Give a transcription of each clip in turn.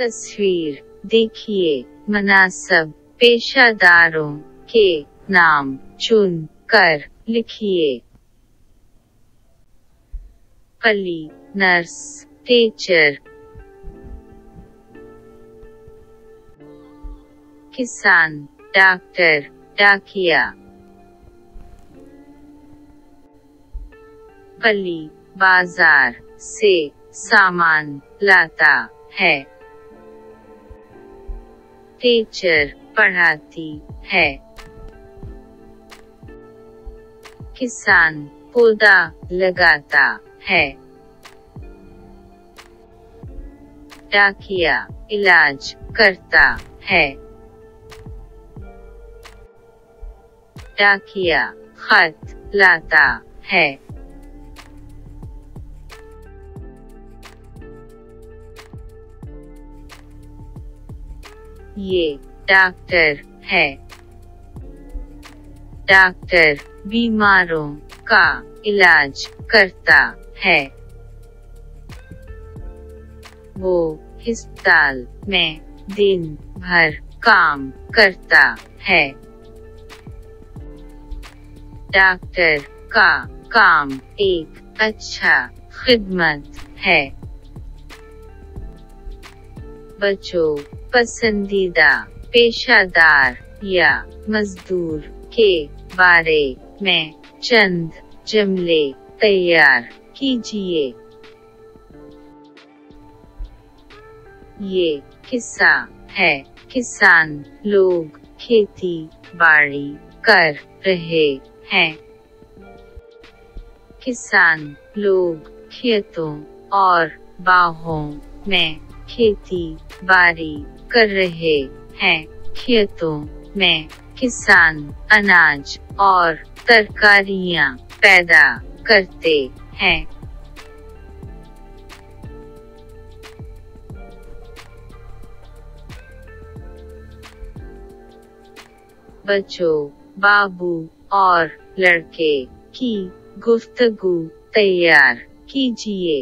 तस्वीर देखिए। मुनासिब पेशादारों के नाम चुन कर लिखिए। कली नर्स टीचर। किसान डॉक्टर डाकिया। कली बाजार से सामान लाता है। टीचर पढ़ाती है। किसान पौधा लगाता है। डाकिया इलाज करता है। डाकिया खत लाता है। ये डॉक्टर है। डॉक्टर बीमारों का इलाज करता है। वो अस्पताल में दिन भर काम करता है। डॉक्टर का काम एक अच्छा खिदमत है। बच्चों पसंदीदा पेशादार या मजदूर के बारे में चंद जुमले तैयार कीजिए। ये किस्सा है। किसान लोग खेती बाड़ी कर रहे हैं। किसान लोग खेतों और बाहों में खेती बाड़ी कर रहे हैं। खेतों में किसान अनाज और तरकारियां पैदा करते हैं। बच्चों बाबू और लड़के की गुफ्तगू तैयार कीजिए।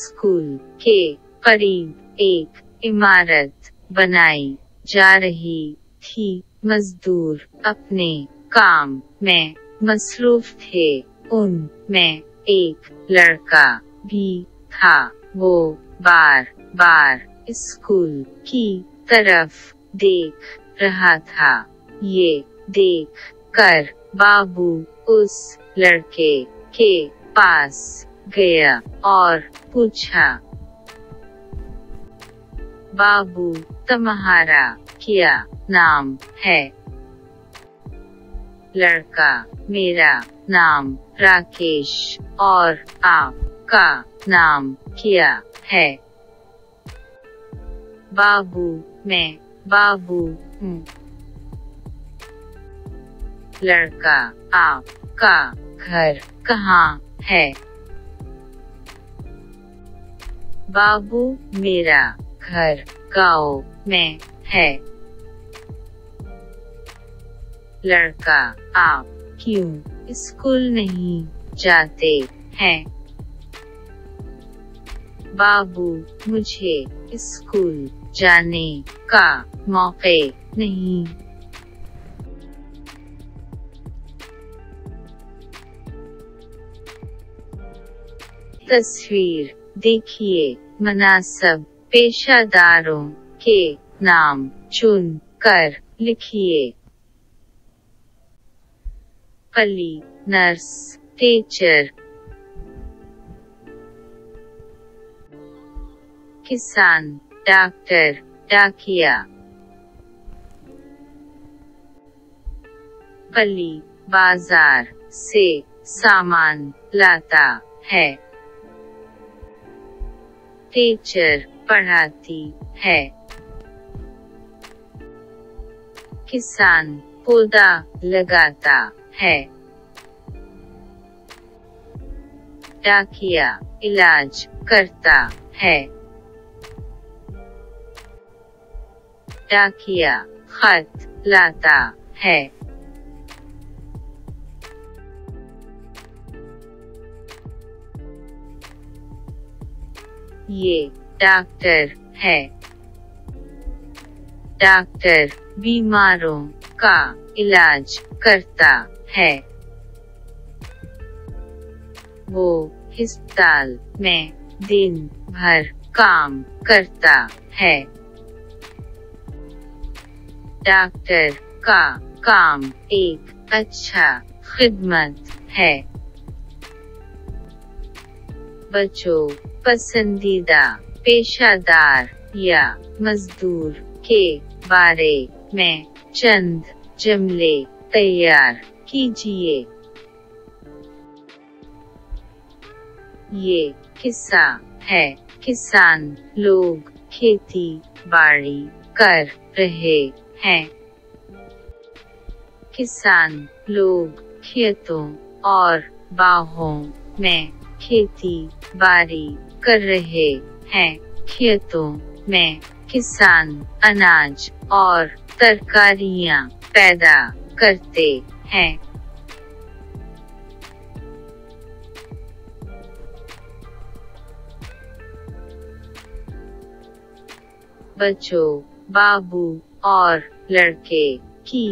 स्कूल के करीब एक इमारत बनाई जा रही थी। मजदूर अपने काम में मसरूफ थे। उनमें एक लड़का भी था। वो बार बार स्कूल की तरफ देख रहा था। ये देख कर बाबू उस लड़के के पास गया और पूछा, बाबू तुम्हारा क्या नाम है? लड़का, मेरा नाम राकेश और आपका नाम क्या है? बाबू, मैं बाबू हूँ। लड़का, आपका घर कहाँ है? बाबू, मेरा घर गाँव में है। लड़का, आप क्यों स्कूल नहीं जाते हैं? बाबू, मुझे स्कूल जाने का मौके नहीं। तस्वीर देखिए। मुनासिब पेशादारों के नाम चुन कर लिखिए। कली नर्स टीचर। किसान डॉक्टर डाकिया। कली बाजार से सामान लाता है। टीचर पढ़ाती है। किसान पौधा लगाता है। डाकिया इलाज करता है। डाकिया खत लाता है। ये डॉक्टर है। डॉक्टर बीमारों का इलाज करता है। वो अस्पताल में दिन भर काम करता है। डॉक्टर का काम एक अच्छा खिदमत है। बच्चों पसंदीदा पेशादार या मजदूर के बारे में चंद जुमले तैयार कीजिए। ये किस्सा है। किसान लोग खेती बाड़ी कर रहे हैं। किसान लोग खेतों और बाहों में खेती बाड़ी कर रहे हैं। खेतों में किसान अनाज और तरकारियां पैदा करते हैं। बच्चों बाबू और लड़के की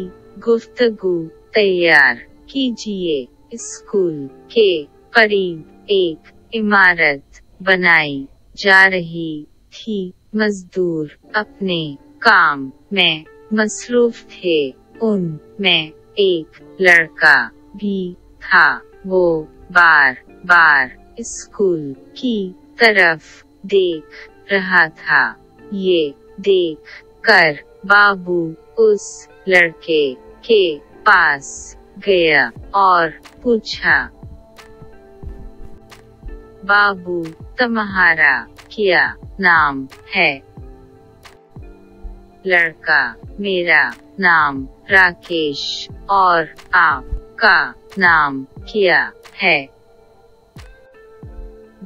गुफ्तगू तैयार कीजिए। स्कूल के करीब एक इमारत बनाई जा रही थी। मजदूर अपने काम में मसरूफ थे। उनमें एक लड़का भी था। वो बार बार स्कूल की तरफ देख रहा था। ये देख कर बाबू उस लड़के के पास गया और पूछा, बाबू तुम्हारा क्या नाम है? लड़का, मेरा नाम राकेश और आपका नाम क्या है?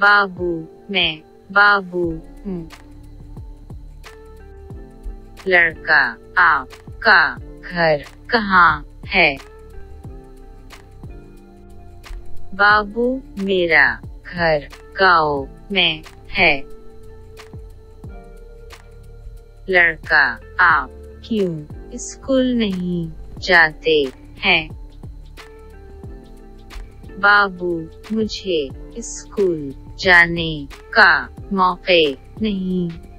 बाबू, मैं बाबू हूँ। लड़का, आपका घर कहाँ है? बाबू, मेरा घर गाँव में है। लड़का, आप क्यों स्कूल नहीं जाते हैं? बाबू, मुझे स्कूल जाने का मौका नहीं